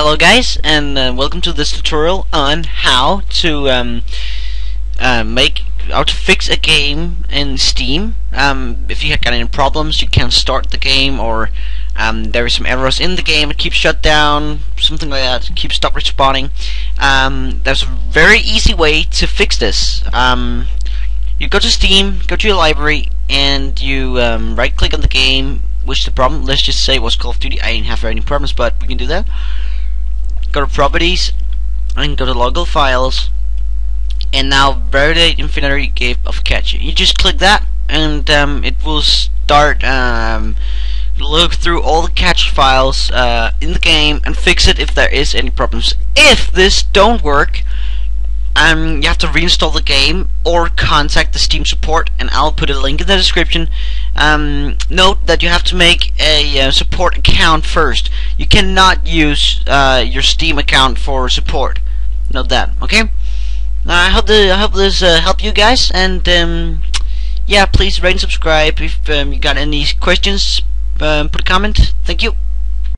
Hello guys, and welcome to this tutorial on how to fix a game in Steam. If you got any problems, you can't start the game, or there are some errors in the game, it keeps shut down, something like that, it keeps stop respawning. There's a very easy way to fix this. You go to Steam, go to your library, and you right click on the game, which the problem, let's just say it was Call of Duty. I didn't have any problems, but we can do that. Go to properties and go to local files, and now validate infinity gap of cache. You just click that, and it will start look through all the cache files in the game and fix it if there is any problems. If this don't work, you have to reinstall the game or contact the Steam support, and I'll put a link in the description. Note that you have to make a support account first. You cannot use your Steam account for support. Note that, okay? Now I hope this helped you guys, and yeah, please rate and subscribe. If you got any questions, put a comment. Thank you.